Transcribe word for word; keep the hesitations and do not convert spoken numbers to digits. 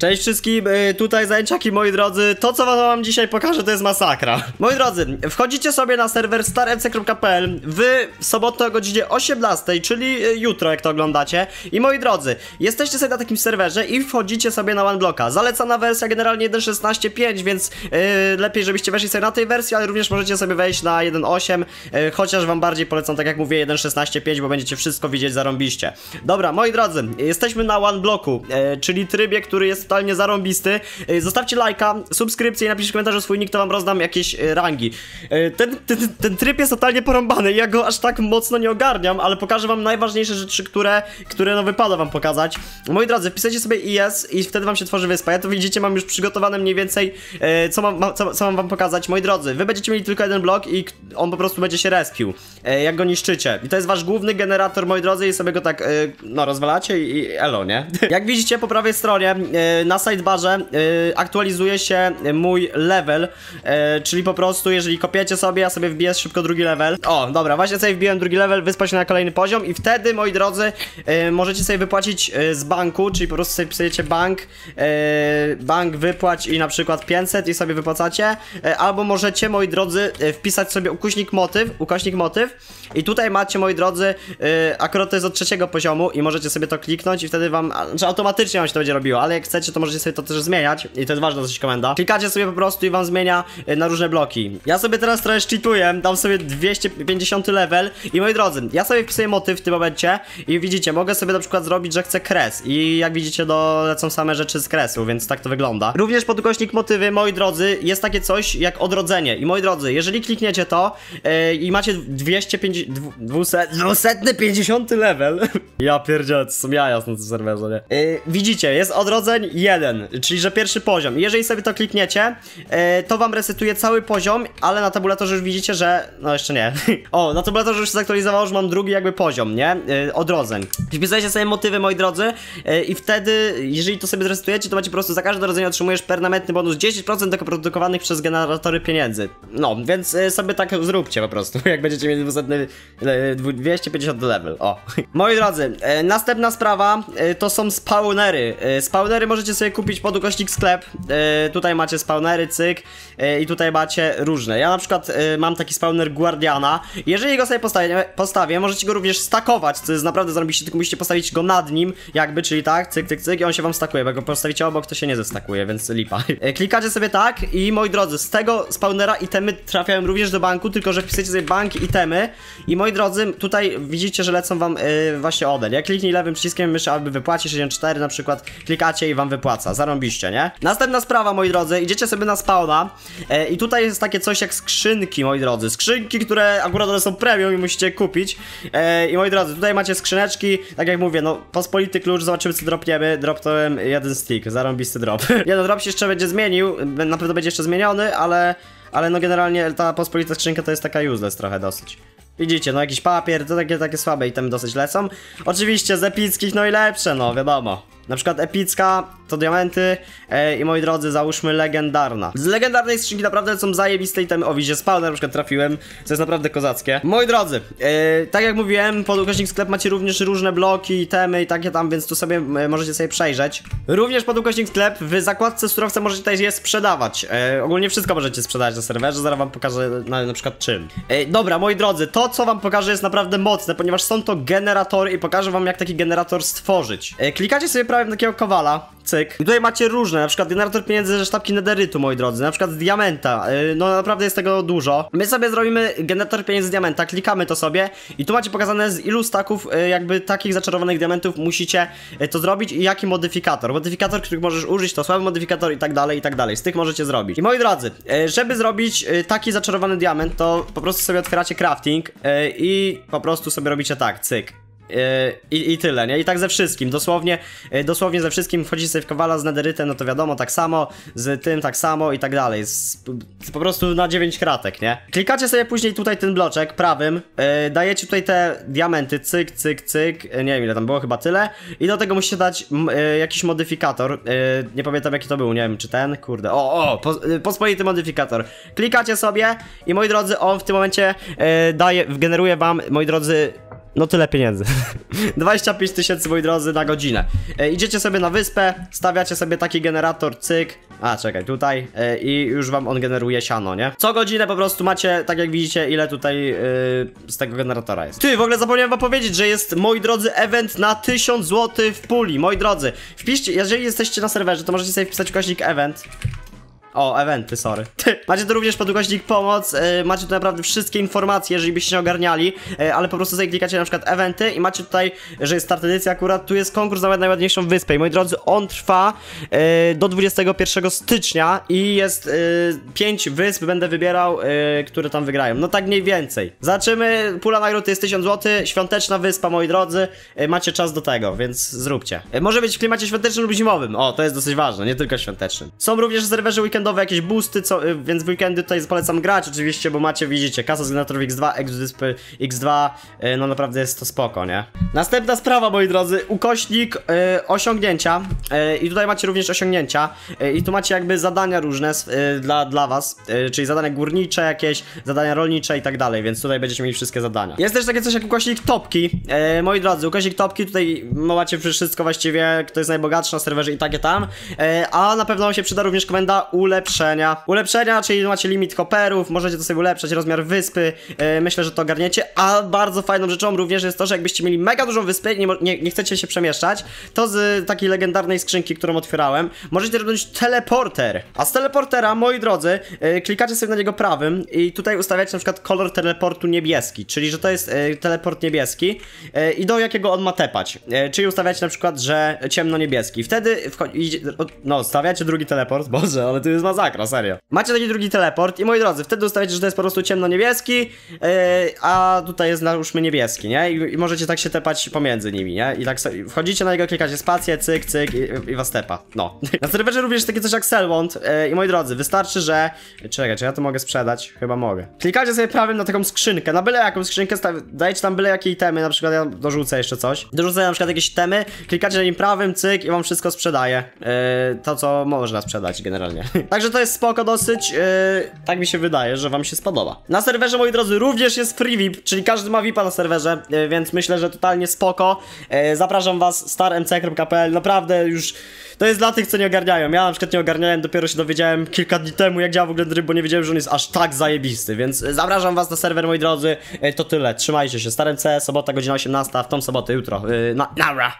Cześć wszystkim, tutaj Zajęciaki, moi drodzy. To, co wam dzisiaj pokażę, to jest masakra. Moi drodzy, wchodzicie sobie na serwer star m c kropka p l w sobotę o godzinie osiemnastej, czyli jutro, jak to oglądacie. I moi drodzy, jesteście sobie na takim serwerze i wchodzicie sobie na One bloka. Zalecana wersja generalnie jeden szesnaście pięć, więc yy, lepiej, żebyście weszli sobie na tej wersji, ale również możecie sobie wejść na jeden osiem, yy, chociaż wam bardziej polecam, tak jak mówię, jeden szesnaście pięć, bo będziecie wszystko widzieć zarąbiście. Dobra, moi drodzy, jesteśmy na One bloku, yy, czyli trybie, który jest totalnie zarąbisty. Zostawcie lajka, subskrypcję i napiszcie w komentarzu swój nick, to wam rozdam jakieś rangi. Ten, ten, ten tryb jest totalnie porąbany, ja go aż tak mocno nie ogarniam, ale pokażę wam najważniejsze rzeczy, które, które no wypada wam pokazać. Moi drodzy, wpisajcie sobie I S i wtedy wam się tworzy wyspa. Ja to widzicie, mam już przygotowane mniej więcej, co mam, co, co mam wam pokazać. Moi drodzy, wy będziecie mieli tylko jeden blok i on po prostu będzie się respił, jak go niszczycie. I to jest wasz główny generator, moi drodzy, i sobie go tak, no, rozwalacie i elo, nie? Jak widzicie po prawej stronie, na sidebarze y, aktualizuje się mój level, y, czyli po prostu jeżeli kopiecie sobie, ja sobie wbiję szybko drugi level. O, dobra, właśnie sobie wbiłem drugi level, wyspać się na kolejny poziom i wtedy, moi drodzy, y, możecie sobie wypłacić y, z banku, czyli po prostu sobie pisujecie bank, y, bank wypłać i na przykład pięćset i sobie wypłacacie, y, albo możecie, moi drodzy, y, wpisać sobie ukośnik motyw, ukośnik motyw i tutaj macie, moi drodzy, y, akurat to jest od trzeciego poziomu i możecie sobie to kliknąć i wtedy wam, znaczy automatycznie wam się to będzie robiło, ale jak chcecie, to możecie sobie to też zmieniać i to jest ważna dosyć komenda. Klikacie sobie po prostu i wam zmienia na różne bloki. Ja sobie teraz trochę cheatuję, dam sobie dwieście pięćdziesiąty level i moi drodzy, ja sobie wpisuję motyw w tym momencie i widzicie, mogę sobie na przykład zrobić, że chcę kres i jak widzicie, do, lecą same rzeczy z kresu, więc tak to wygląda. Również pod ukośnik motywy, moi drodzy, jest takie coś jak odrodzenie i moi drodzy, jeżeli klikniecie to yy, i macie dwieście pięćdziesiąty level. Ja pierdzielę, to są jaja na tym serwerze, nie? Yy, widzicie, jest odrodzenie jeden, czyli że pierwszy poziom. Jeżeli sobie to klikniecie, yy, to wam resetuje cały poziom, ale na tabulatorze już widzicie, że... No jeszcze nie. O, na tabulatorze już się zaktualizowało, że mam drugi jakby poziom, nie? Yy, odrodzeń. Wpisujecie sobie motywy, moi drodzy, yy, i wtedy, jeżeli to sobie zresetujecie, to macie po prostu za każde rodzenie otrzymujesz permanentny bonus dziesięć procent do produkowanych przez generatory pieniędzy. No, więc yy, sobie tak zróbcie po prostu, jak będziecie mieli dwieście pięćdziesiąty level. O. Moi drodzy, yy, następna sprawa yy, to są spawnery. Yy, spawnery możecie sobie kupić pod ukośnik sklep, yy, tutaj macie spawnery, cyk, yy, i tutaj macie różne. Ja na przykład yy, mam taki spawner Guardiana. Jeżeli go sobie postawię, postawię, możecie go również stakować, co jest naprawdę zarobiście, tylko musicie postawić go nad nim jakby, czyli tak, cyk, cyk, cyk i on się wam stakuje, bo jak go postawicie obok, to się nie zestakuje, więc lipa. Yy, klikacie sobie tak i moi drodzy, z tego spawnera itemy trafiają również do banku, tylko że wpisujecie sobie bank itemy i moi drodzy, tutaj widzicie, że lecą wam yy, właśnie odel. Jak kliknij lewym przyciskiem myszy, aby wypłacić sześćdziesiąt cztery na przykład, klikacie i wam wypłaca, zarąbiście, nie? Następna sprawa, moi drodzy, idziecie sobie na spawna e, i tutaj jest takie coś jak skrzynki, moi drodzy, skrzynki, które akurat one są premium i musicie kupić e, i moi drodzy, tutaj macie skrzyneczki, tak jak mówię, no pospolity klucz, zobaczymy co dropniemy, dropnąłem jeden stick, zarąbisty drop. Jeden drop się jeszcze będzie zmienił, na pewno będzie jeszcze zmieniony, ale, ale no generalnie ta pospolita skrzynka to jest taka useless trochę dosyć. Widzicie, no jakiś papier, to takie, takie słabe itemy dosyć lecą. Oczywiście z epickich no i lepsze, no wiadomo. Na przykład epicka to diamenty e, i moi drodzy, załóżmy legendarna. Z legendarnej skrzynki naprawdę są zajebiste itemy. O, widzicie, spawner na przykład trafiłem, co jest naprawdę kozackie. Moi drodzy, e, tak jak mówiłem, pod ukośnik sklep macie również różne bloki, itemy i takie tam, więc tu sobie e, możecie sobie przejrzeć. Również pod ukośnik sklep w zakładce surowca możecie tutaj je sprzedawać. e, Ogólnie wszystko możecie sprzedać na serwerze, zaraz wam pokażę na, na przykład czym. e, Dobra, moi drodzy, to co wam pokażę jest naprawdę mocne, ponieważ są to generatory i pokażę wam jak taki generator stworzyć. e, Klikacie sobie takiego kowala, cyk. I tutaj macie różne, na przykład generator pieniędzy ze sztabki nederytu, moi drodzy, na przykład z diamenta, yy, no naprawdę jest tego dużo. My sobie zrobimy generator pieniędzy z diamenta, klikamy to sobie i tu macie pokazane z ilu staków yy, jakby takich zaczarowanych diamentów musicie yy, to zrobić i jaki modyfikator. Modyfikator, który możesz użyć, to słaby modyfikator i tak dalej, i tak dalej, z tych możecie zrobić. I moi drodzy, yy, żeby zrobić yy, taki zaczarowany diament, to po prostu sobie otwieracie crafting yy, i po prostu sobie robicie tak, cyk. I, I tyle, nie? I tak ze wszystkim, dosłownie dosłownie ze wszystkim. Wchodzicie sobie w kowala z nederytem, no to wiadomo, tak samo, z tym tak samo i tak dalej, z, po prostu na dziewięć kratek, nie? Klikacie sobie później tutaj ten bloczek prawym, yy, dajecie tutaj te diamenty, cyk, cyk, cyk, nie wiem ile tam było, chyba tyle. I do tego musicie dać yy, jakiś modyfikator, yy, nie pamiętam jaki to był, nie wiem czy ten, kurde, o, o, po, yy, pospolity modyfikator. Klikacie sobie i moi drodzy, on w tym momencie yy, daje, generuje wam, moi drodzy, no tyle pieniędzy. dwadzieścia pięć tysięcy, moi drodzy, na godzinę. e, Idziecie sobie na wyspę, stawiacie sobie taki generator, cyk. A, czekaj, tutaj e, i już wam on generuje siano, nie? Co godzinę po prostu macie, tak jak widzicie, ile tutaj e, z tego generatora jest. Ty, w ogóle zapomniałem wam powiedzieć, że jest, moi drodzy, event na tysiąc złotych w puli. Moi drodzy, wpiszcie, jeżeli jesteście na serwerze, to możecie sobie wpisać ukośnik event. O, eventy, sorry. Macie tu również pod ukośnik pomoc, yy, macie tu naprawdę wszystkie informacje, jeżeli byście nie ogarniali, yy, ale po prostu sobie klikacie na przykład eventy i macie tutaj, że jest start edycja, akurat tu jest konkurs na najładniejszą wyspę. I moi drodzy, on trwa yy, do dwudziestego pierwszego stycznia i jest yy, pięć wysp, będę wybierał, yy, które tam wygrają. No tak mniej więcej. Zobaczymy, pula nagród jest tysiąc złotych, świąteczna wyspa, moi drodzy, yy, macie czas do tego, więc zróbcie. Yy, może być w klimacie świątecznym lub zimowym, o, to jest dosyć ważne, nie tylko świątecznym. Są również serwerzy weekend jakieś boosty, co, więc w weekendy tutaj polecam grać oczywiście, bo macie, widzicie, kasa z generatorów iks dwa, exodyspy iks dwa, no naprawdę jest to spoko, nie? Następna sprawa, moi drodzy, ukośnik y, osiągnięcia y, i tutaj macie również osiągnięcia y, i tu macie jakby zadania różne y, dla, dla was, y, czyli zadania górnicze jakieś, zadania rolnicze i tak dalej, więc tutaj będziecie mieli wszystkie zadania. Jest też takie coś jak ukośnik topki, y, moi drodzy, ukośnik topki, tutaj macie wszystko właściwie, kto jest najbogatszy na serwerze i takie tam, y, a na pewno wam się przyda również komenda ule Ulepszenia, ulepszenia, czyli macie limit hopperów, możecie to sobie ulepszać, rozmiar wyspy, yy, myślę, że to ogarniecie, a bardzo fajną rzeczą również jest to, że jakbyście mieli mega dużą wyspę i nie, nie, nie chcecie się przemieszczać, to z y, takiej legendarnej skrzynki, którą otwierałem, możecie robić teleporter, a z teleportera, moi drodzy, yy, klikacie sobie na niego prawym i tutaj ustawiacie na przykład kolor teleportu niebieski, czyli że to jest yy, teleport niebieski yy, i do jakiego on ma tepać, yy, czyli ustawiacie na przykład, że ciemno niebieski, wtedy idzie, no, stawiacie drugi teleport, boże, ale to jest masakra, serio. Macie taki drugi teleport i moi drodzy, wtedy ustawiacie, że to jest po prostu ciemno-niebieski, yy, a tutaj jest nałóżmy niebieski, nie? I, i możecie tak się tepać pomiędzy nimi, nie? I tak sobie wchodzicie na niego, klikacie spację, cyk, cyk i, i was tepa, no. Na serwerze również takie coś jak Selwand yy, i moi drodzy, wystarczy, że... Czekaj, czy ja to mogę sprzedać? Chyba mogę. Klikacie sobie prawym na taką skrzynkę, na byle jaką skrzynkę, dajcie tam byle jakiej temy, na przykład ja dorzucę jeszcze coś. Dorzucę na przykład jakieś temy, klikacie na nim prawym, cyk i wam wszystko sprzedaje. Yy, to, co można sprzedać generalnie. Także to jest spoko dosyć, yy, tak mi się wydaje, że wam się spodoba. Na serwerze, moi drodzy, również jest free V I P, czyli każdy ma V I P-a na serwerze, yy, więc myślę, że totalnie spoko. Yy, zapraszam was, star m c kropka p l, naprawdę już... To jest dla tych, co nie ogarniają. Ja na przykład nie ogarniałem, dopiero się dowiedziałem kilka dni temu, jak działa w ogóle tryb, bo nie wiedziałem, że on jest aż tak zajebisty. Więc zapraszam was na serwer, moi drodzy. To tyle, trzymajcie się. Star M C, sobota, godzina osiemnasta, w tą sobotę, jutro. Yy, na, na